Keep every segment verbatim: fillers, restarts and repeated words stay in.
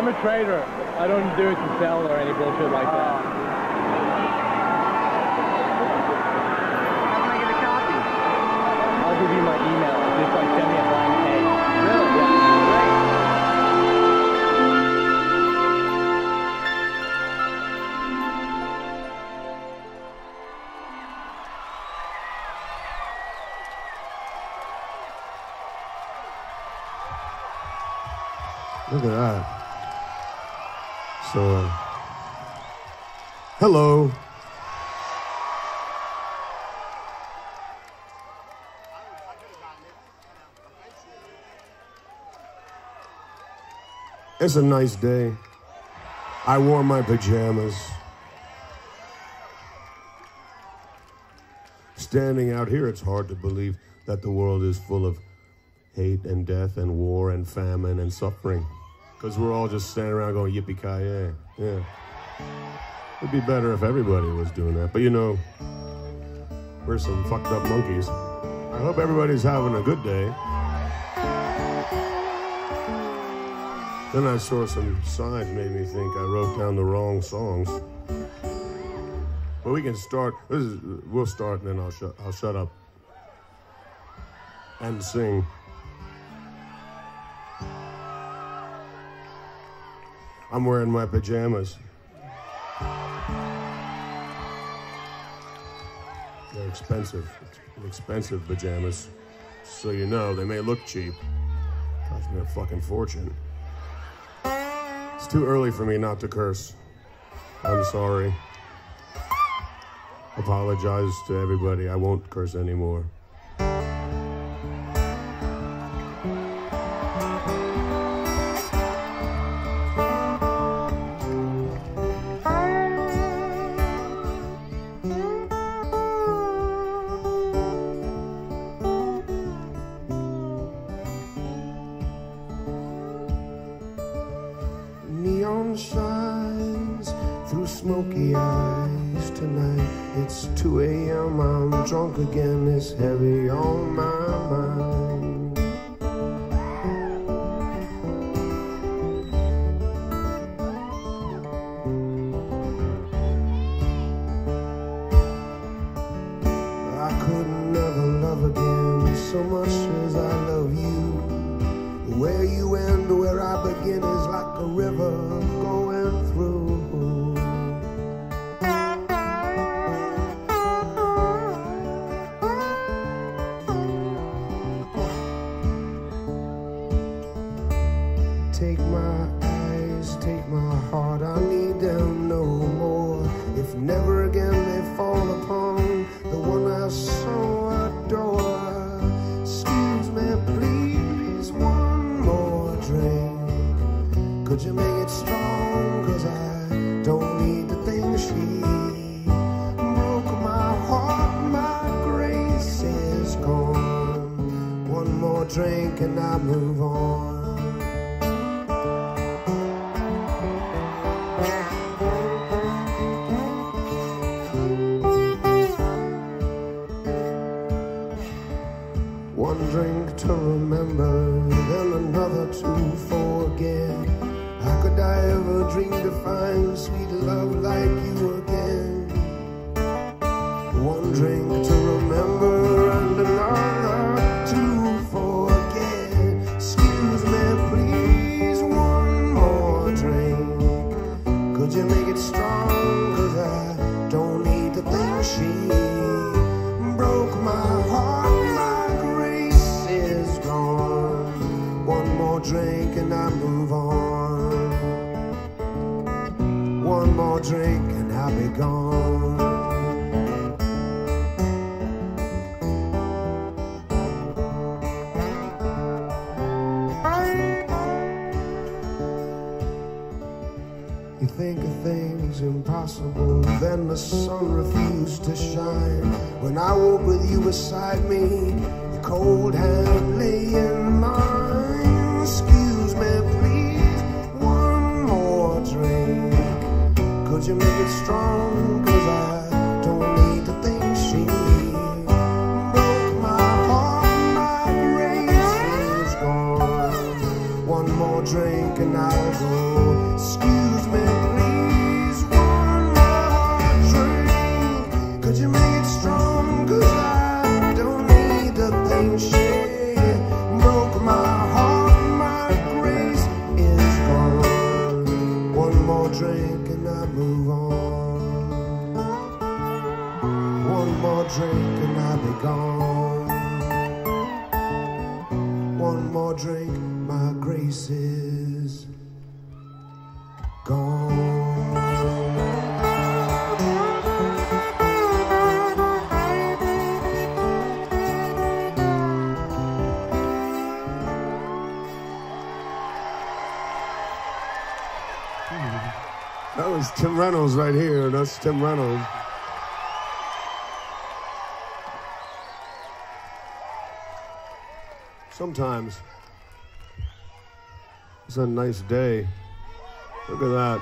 I'm a trader. I don't do it to sell or any bullshit like that. How can I get a copy? I'll give you my email. Just like send me a blank page. Really? Yeah, great. Look at that. So, uh, hello. It's a nice day. I wore my pajamas. Standing out here, it's hard to believe that the world is full of hate and death and war and famine and suffering. Because we're all just standing around going, yippee-ki-yay, yeah. It'd be better if everybody was doing that. But, you know, we're some fucked up monkeys. I hope everybody's having a good day. Then I saw some signs made me think I wrote down the wrong songs. But we can start. This is, we'll start, and then I'll, sh I'll shut up and sing. I'm wearing my pajamas. They're expensive, expensive pajamas. So you know, they may look cheap. Cost me a fucking fortune. It's too early for me not to curse. I'm sorry. Apologize to everybody. I won't curse anymore. Drink and I'll go. drink and I'll be gone. One more drink, my grace is gone. That was Tim Reynolds right here. That's Tim Reynolds. Sometimes it's a nice day. Look at that.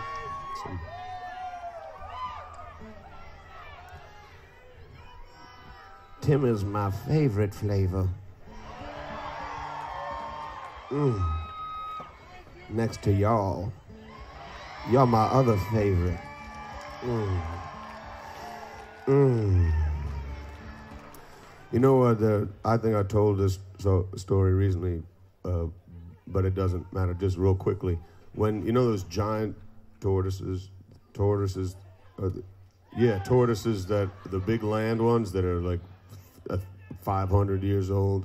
Tim is my favorite flavor. Mm. Next to y'all. Y'all my other favorite. Mm. Mm. You know, uh, the, I think I told this so, story recently, uh, but it doesn't matter, just real quickly. When, you know those giant tortoises, tortoises, uh, yeah, tortoises that, the big land ones that are like five hundred years old?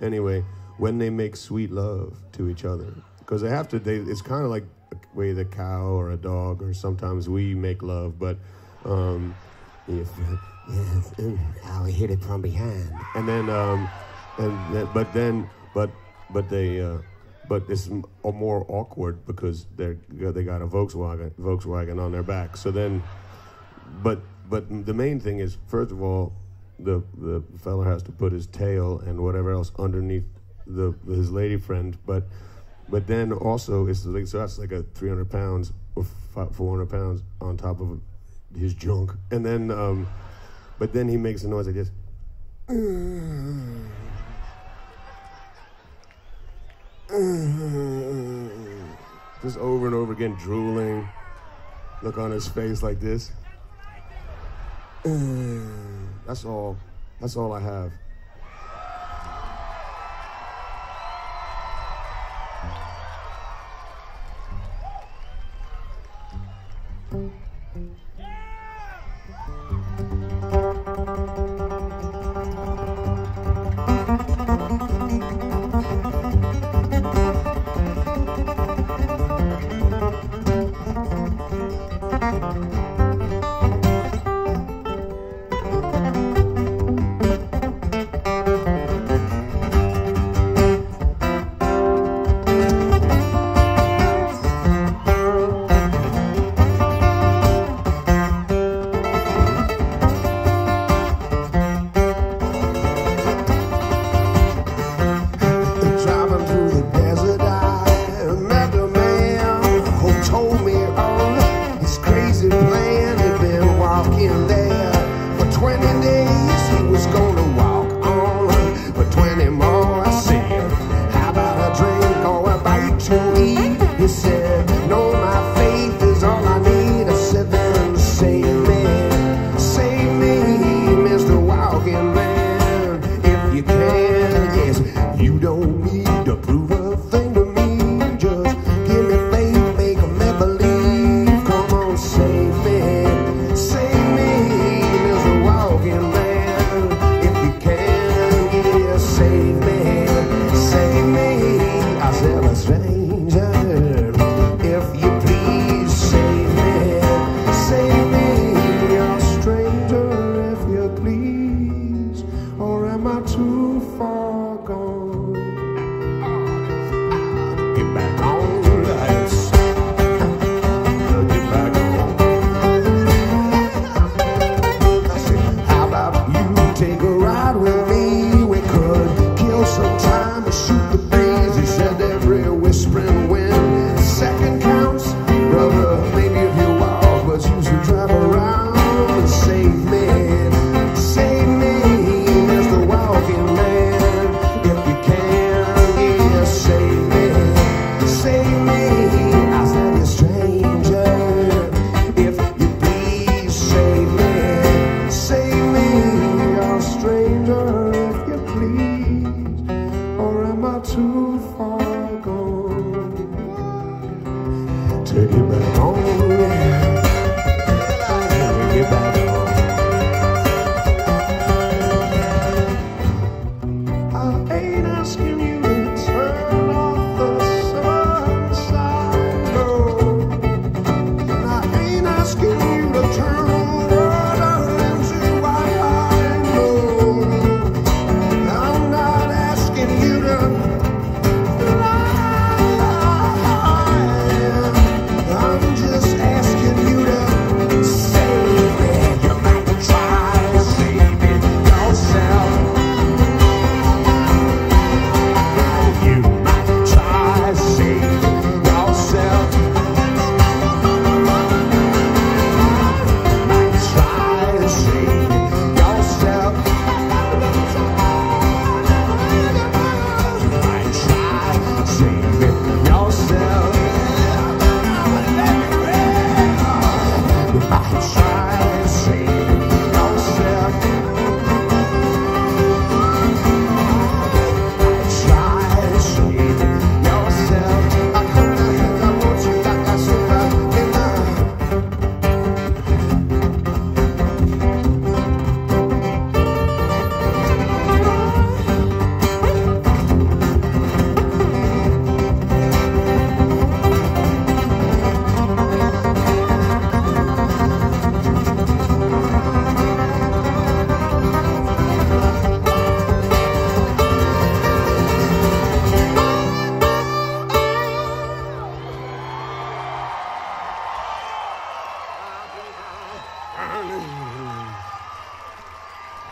Anyway, when they make sweet love to each other, because they have to, they, it's kind of like, way the cow or a dog, or sometimes we make love, but um, if, yeah, I'll hit it from behind, and then, um, and then, but then, but but they, uh, but it's more awkward because they they got a Volkswagen Volkswagen on their back. So then, but but the main thing is, first of all, the the fella has to put his tail and whatever else underneath the his lady friend, but. But then also, it's like, so that's like a three hundred pounds or four hundred pounds on top of his junk. And then, um, but then he makes a noise like this. Just over and over again, drooling. Look on his face like this. That's all. That's all I have.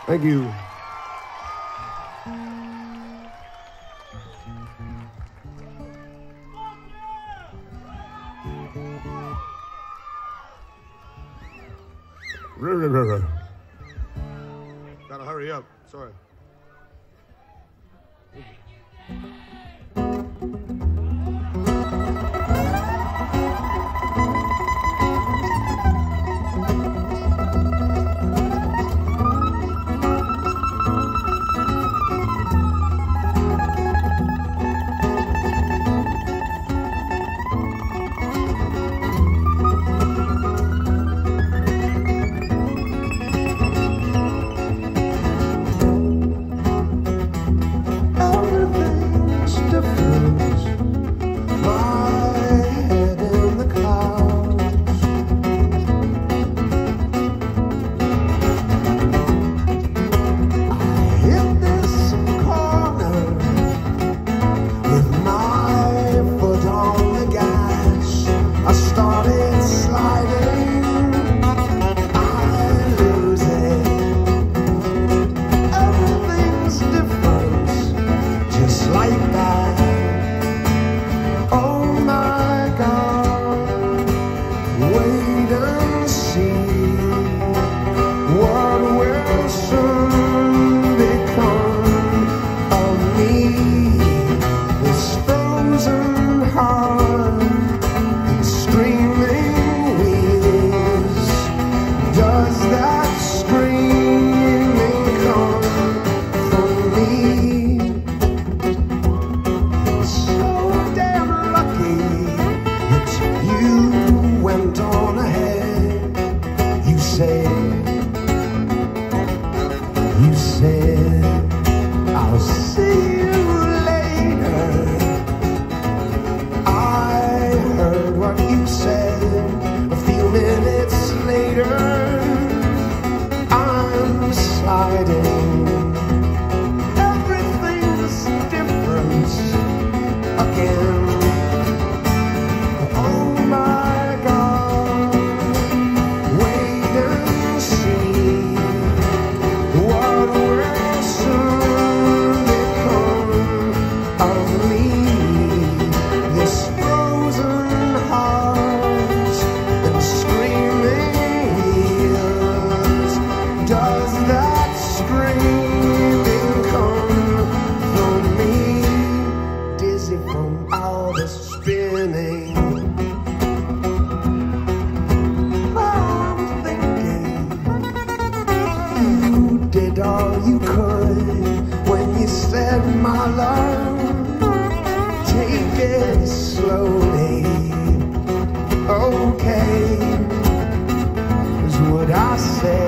Thank you. Gotta hurry up. Sorry. Say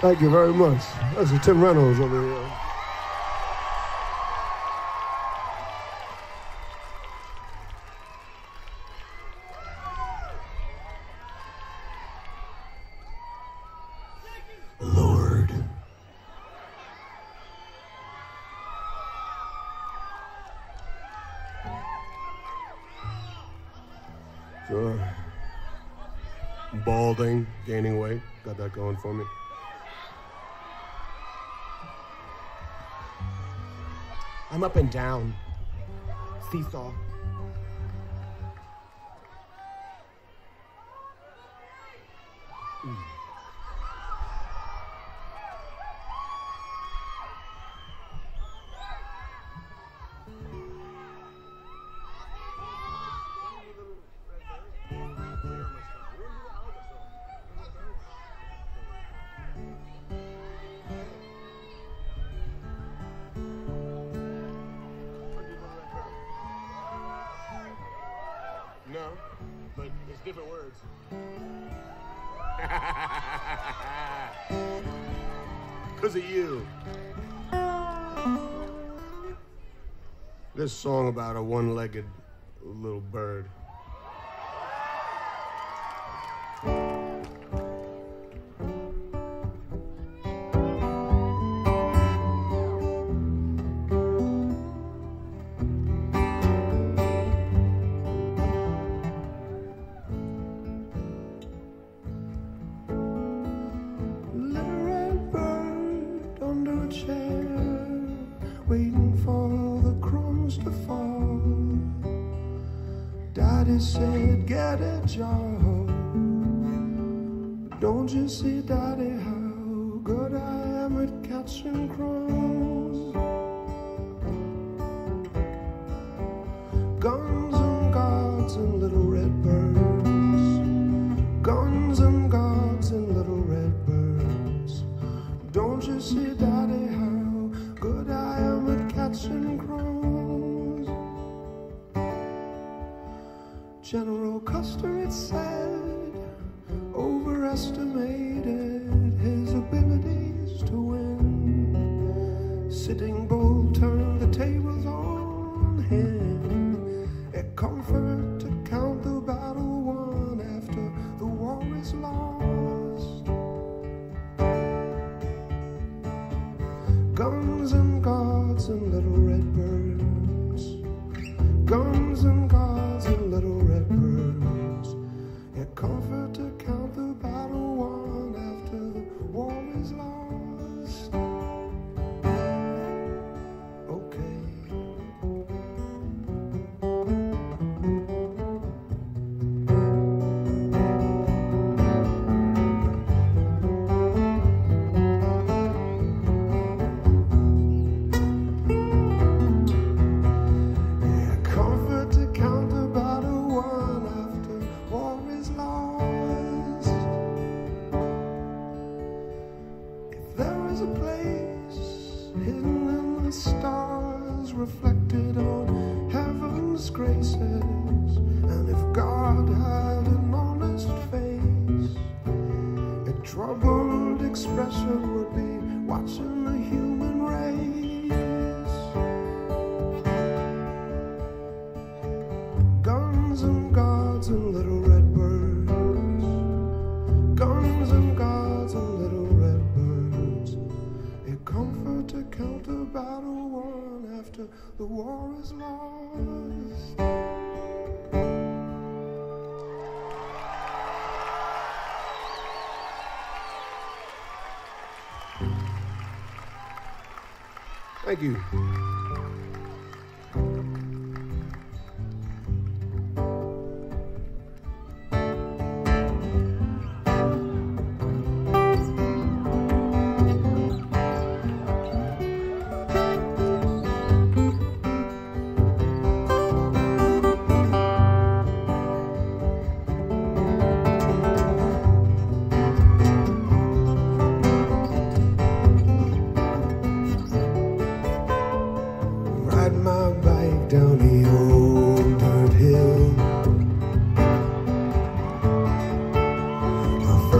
Thank you very much. That's Tim Reynolds over here. Balding, gaining weight, got that going for me. I'm up and down, seesaw. Mm. No, but it's different words. Because of you. This song about a one-legged little bird. Waiting for the crumbs to fall. Daddy said, get a job. But don't you see, Daddy, how good I am at catching crumbs? Guns and gods and little red birds. Guns and gods and little red birds. Don't you see, Daddy, how good I am at catching crows. General Custer, it said, overestimated his abilities to win. Sitting Bull turned the tables on him. A comfort to count the battle won after the war is lost. Guns and gods and little red birds. Guns and gods and little red birds. A comfort to count the battle won after the war is lost. Okay. A place hidden in the stars, reflected on heaven's graces. And if God had an honest face, a troubled expression would be watching the human race. Guns and gods and little red birds. Guns and gods and little red birds. Comfort to count the battle won after the war is lost. Thank you.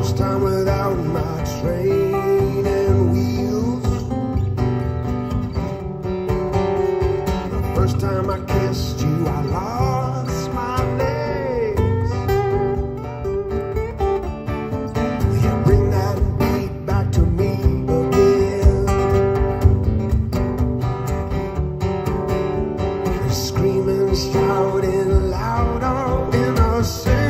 first time without my train and wheels. The first time I kissed you, I lost my legs. Will you bring that beat back to me again? You're screaming, shouting loud, all innocent.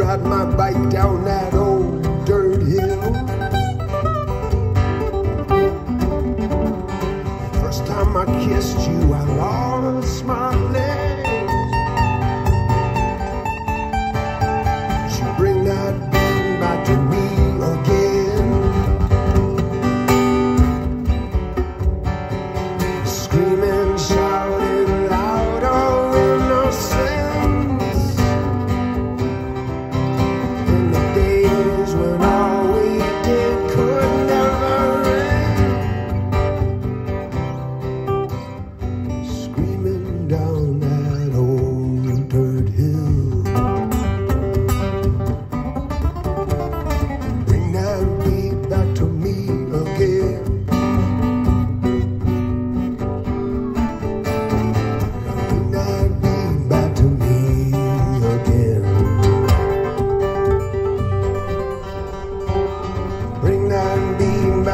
Ride my bike down that old dirt hill. First time I kissed you, I lost my legs. Would you bring that beat back to me again? Screaming, shouting loud, oh innocent.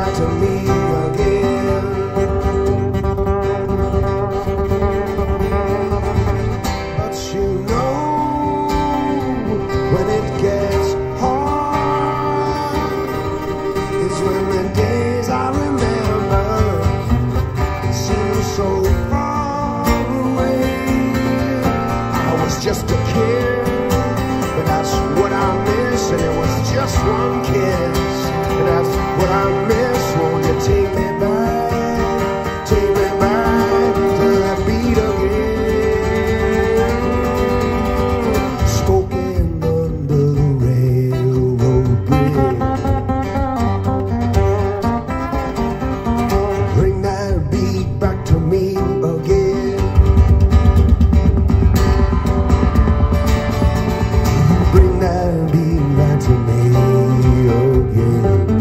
To me again. But you know when it gets hard is when the days I remember seem so far away. I was just a kid, but that's what I miss. And it was just one kiss, and that's what I miss. Take me back, take me back to that beat again. Spoken under the railroad bridge. Bring that beat back to me again. Bring that beat back to me again.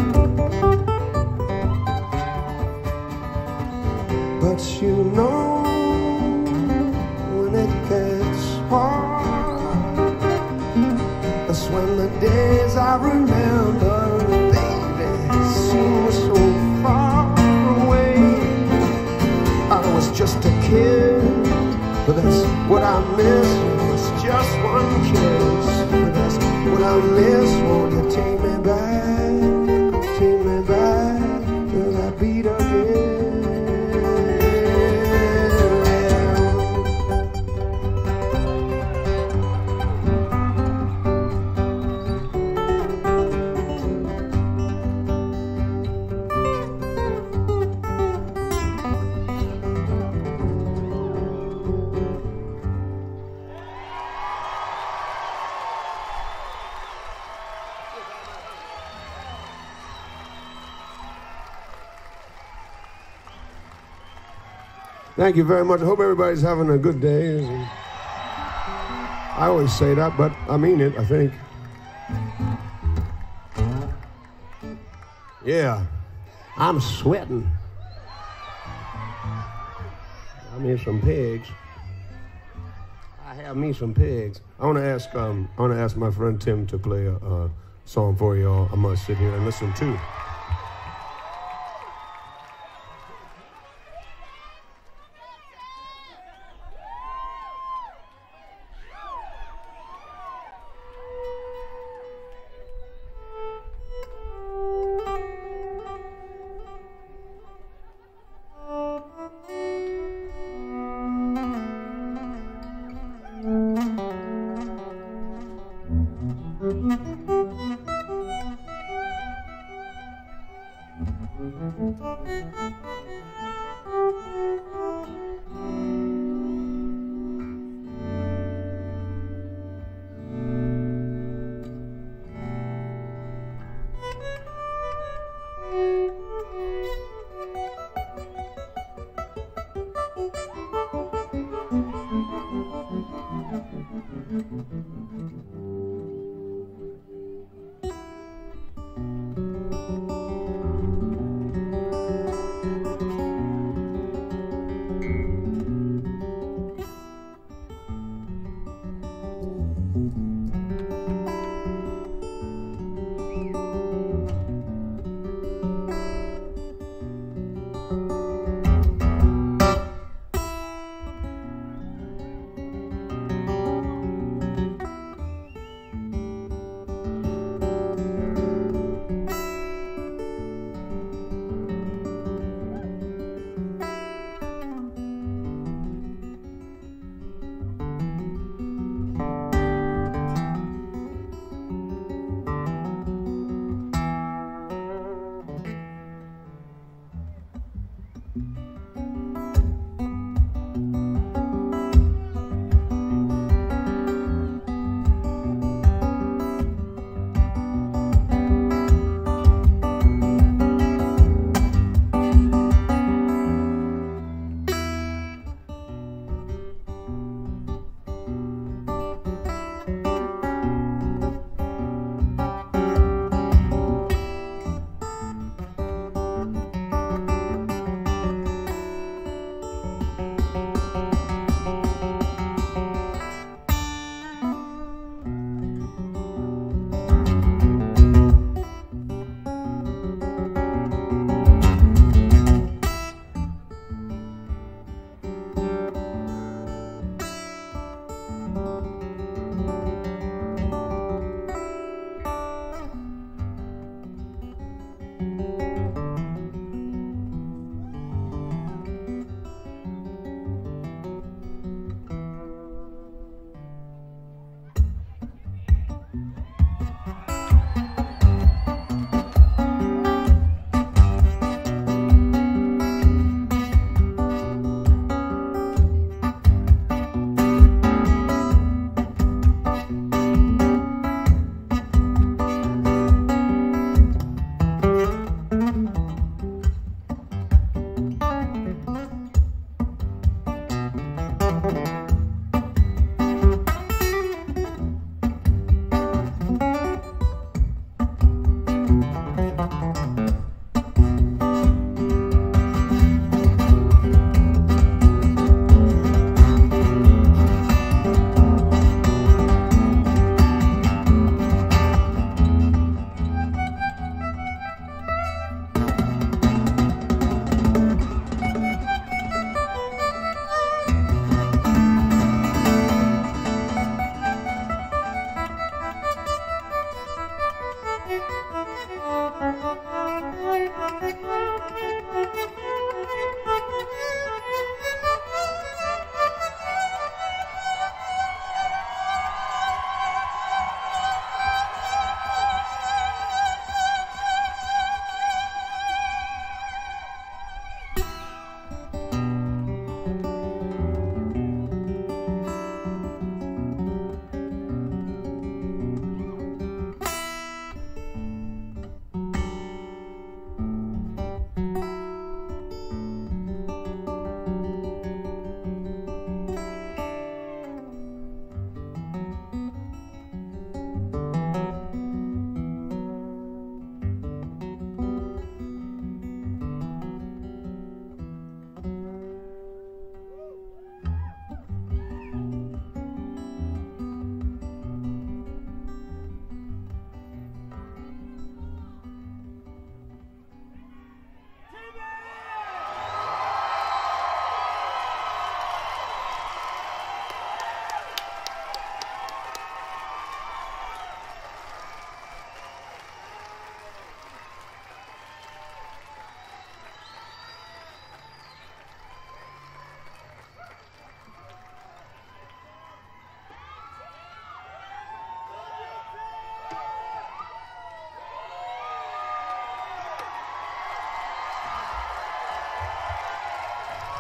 But you know when it gets hard, that's when the days I remember, baby, seem so far away. I was just a kid, but that's what I miss. It was just one kiss, but that's what I miss. Won't you take me back, take me back to that beat again? Thank you very much. I hope everybody's having a good day. I always say that, but I mean it, I think. Yeah, I'm sweating. I need some pigs. I have me some pigs. I want to ask. Um, I want to ask my friend Tim to play a, a song for y'all. I'm gonna sit here and listen too.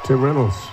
Tim Reynolds.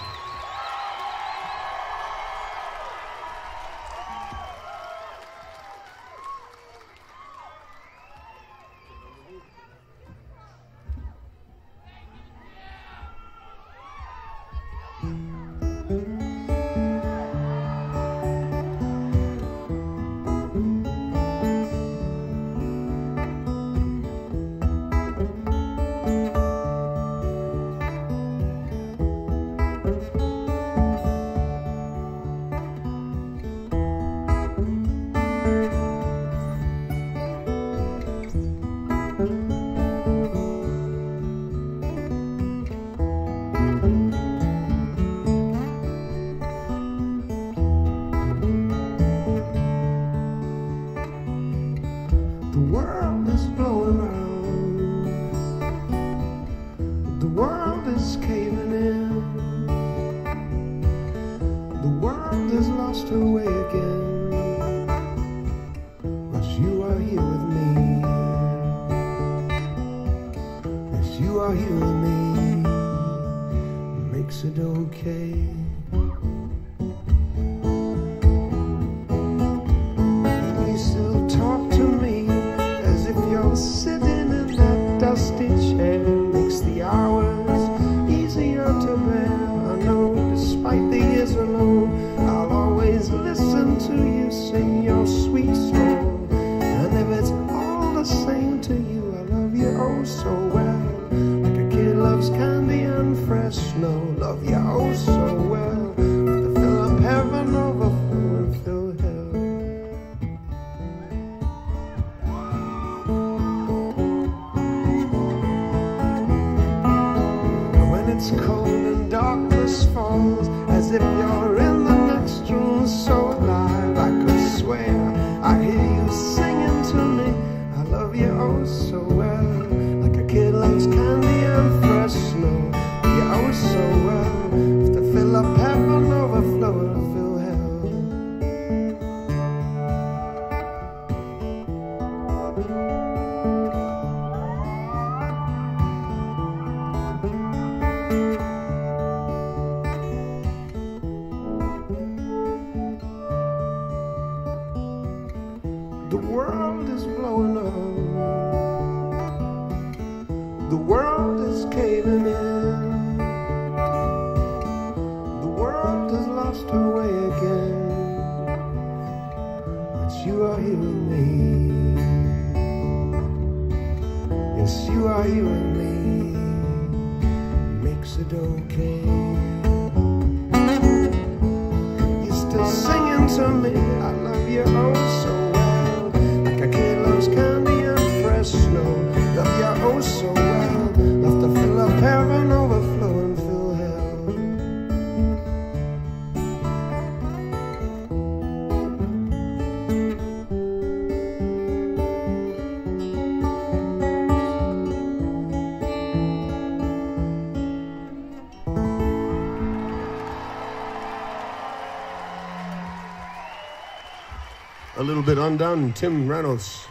A little bit undone, Tim Reynolds.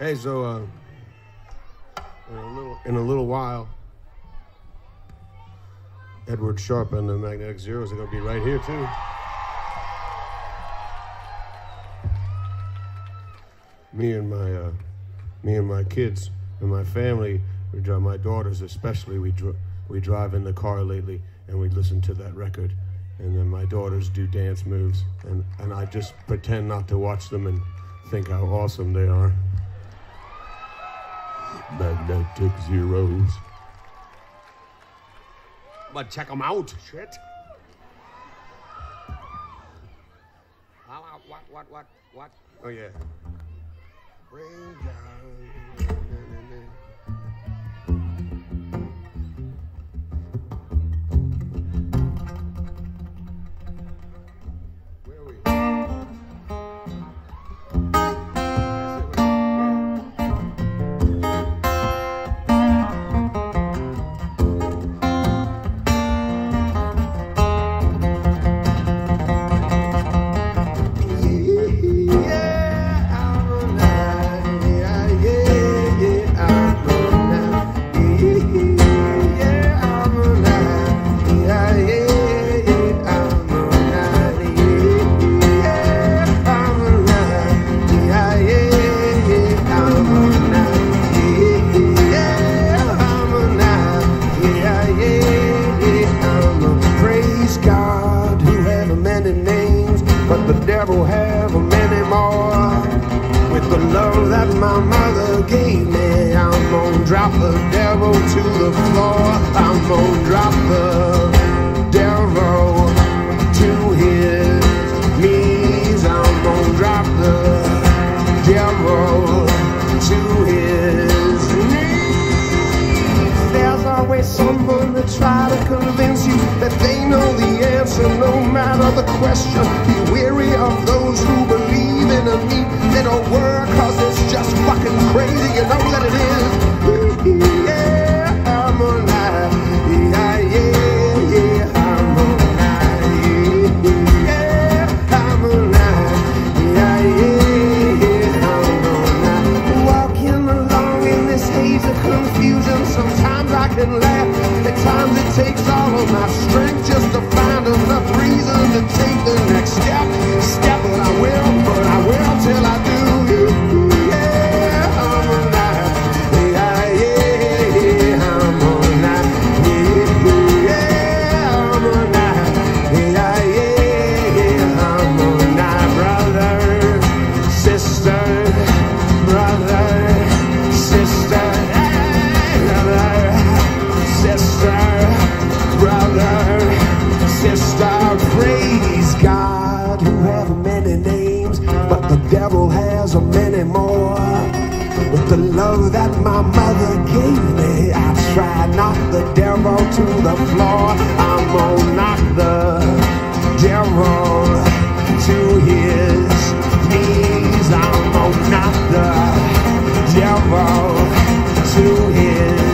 Hey, so uh, in a little, in a little while, Edward Sharpe and the Magnetic Zeroes are going to be right here too. Me and my, uh, me and my kids and my family, we drive, my daughters especially, we dr we drive in the car lately and we listen to that record, and then my daughters do dance moves, and and I just pretend not to watch them and think how awesome they are. Magnetic Zeroes. But check them out, shit. What? What? What? What? Oh yeah. Bring down. Where are we? I will have many more. With the love that my mother gave me, I'm gonna drop the devil to the floor. I'm gonna drop the devil to his knees. I'm gonna drop the devil to his knees. There's always someone to try to convince you that they know the answer, no matter the question. Be weary of those who believe in a meat little word, cause it's just fucking crazy, you know that it is. Yeah, I'm alive. Yeah, yeah, yeah, I'm alive. Yeah, I'm alive. Yeah, yeah, yeah, I'm alive. Walking along in this haze of confusion, sometimes I can laugh. At times it takes all of my strength just to find enough reason to take the next step. Step, but I will, but I will till I do. Yeah, I'm alive. Yeah, yeah, yeah, I'm alive. Yeah, yeah, I'm alive. Yeah, yeah, yeah, I'm alive. Brother, sister, brother, sister, brother, sister, brother, sister, praise God, who have many names, but the devil has many more. With the love that my mother gave me, I try to knock the devil to the floor. I'm gonna knock the devil to his knees. I'm gonna knock the devil to his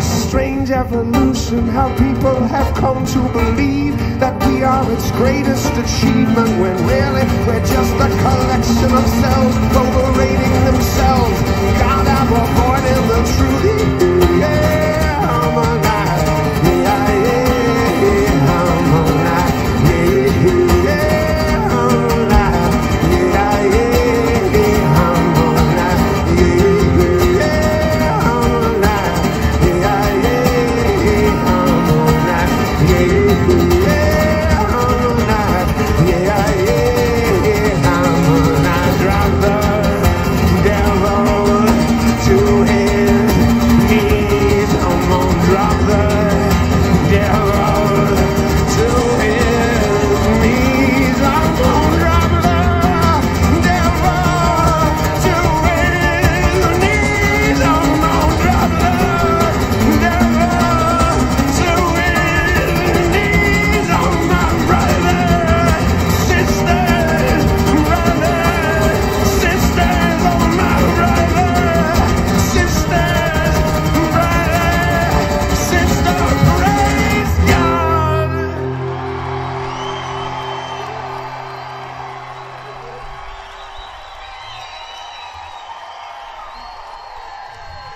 knees. Strange evolution, how people have come to believe that we are its greatest achievement, when really we're just a collection of cells overrating themselves. God, I'm avoiding the truth. Yeah, I'm alive. Yeah, yeah, yeah, I'm alive. Yeah, yeah, I'm alive. Yeah, yeah, yeah, I'm alive. Yeah, yeah, I'm alive. Yeah,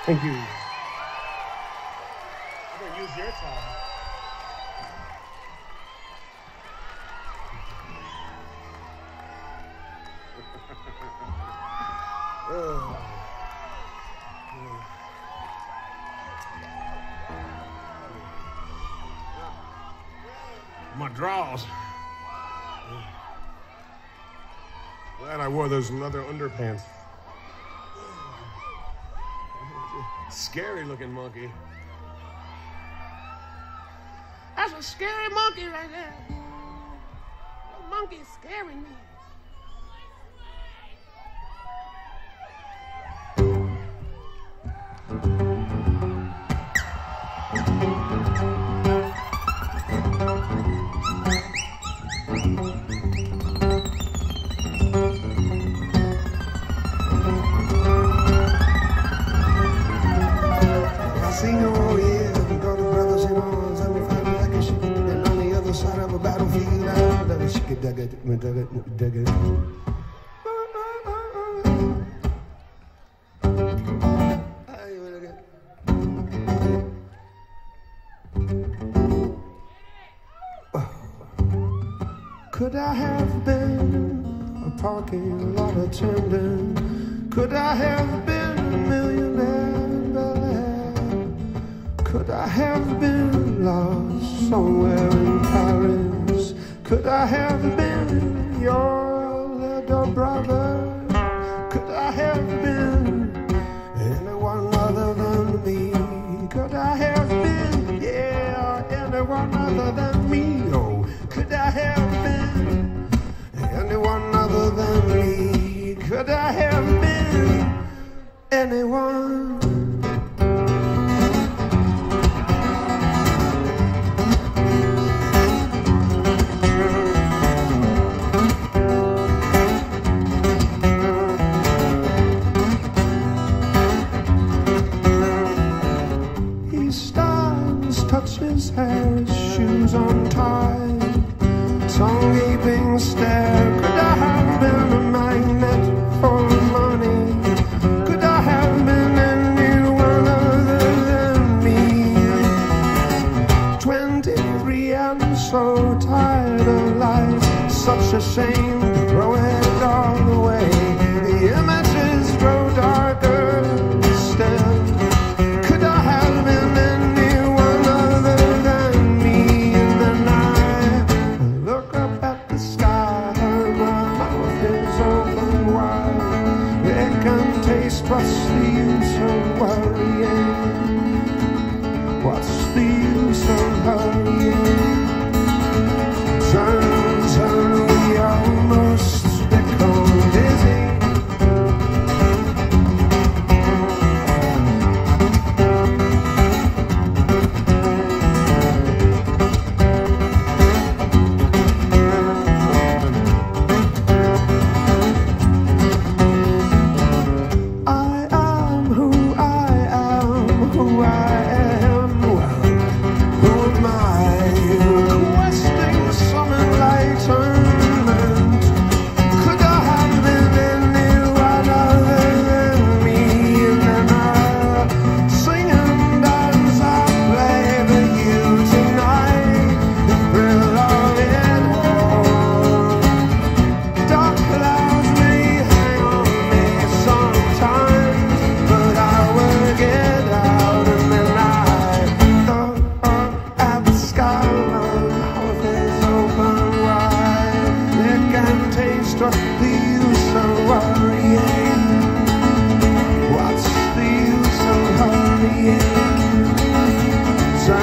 thank you. I'm gonna use your time. Oh. My draws. Glad I wore those leather underpants. Scary looking monkey. That's a scary monkey right there. That monkey's scaring me. Could I have been a parking lot attendant? Could I have been a millionaire billionaire? Could I have been lost somewhere in Paris? Could I have been your little brother? Could I have been anyone other than me? Could I have been, yeah, anyone other than me? Oh, could I have been anyone other than me? Could I have been anyone? His hair, his shoes untied, tongue gaping stare. Could I have been a magnet for money? Could I have been anyone other than me? Twenty-three and so tired of life, such a shame, throw it all away. The images grow darker still. What's the use of worrying? What's the use of hurrying? Turn, turn, we almost become dizzy. So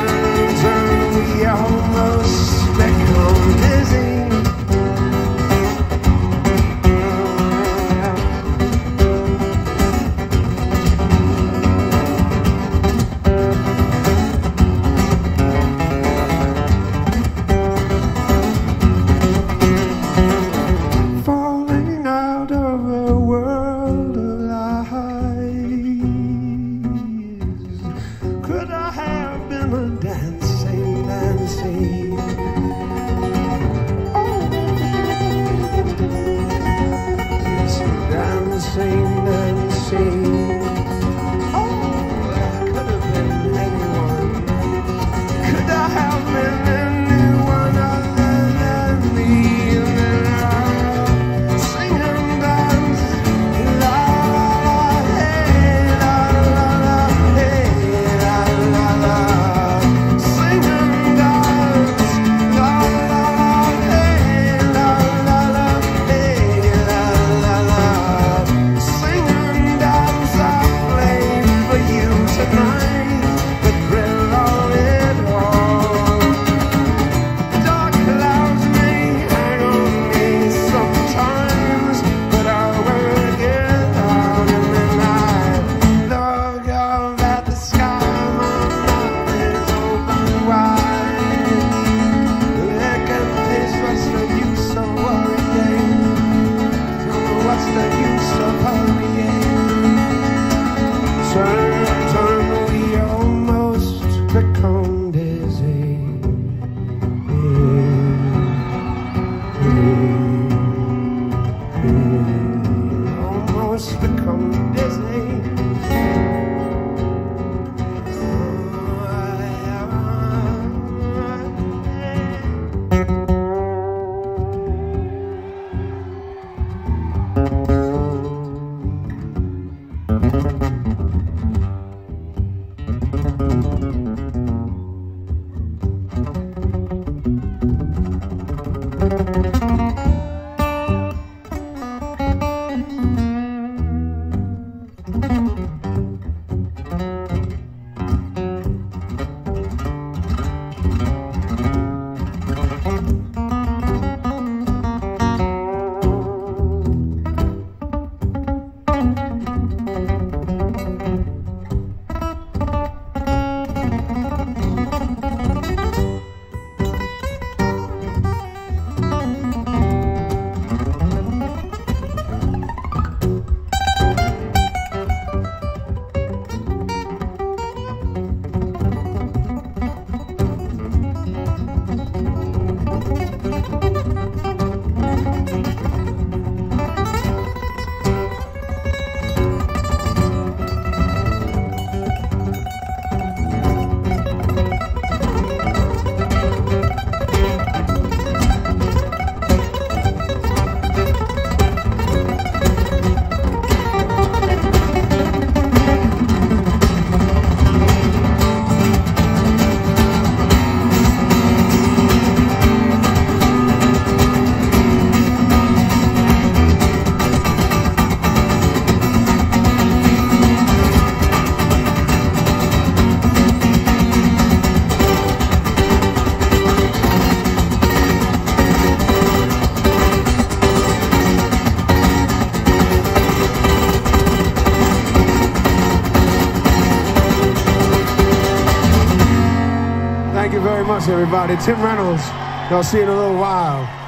Thank you very much, everybody. Tim Reynolds, I'll see you in a little while.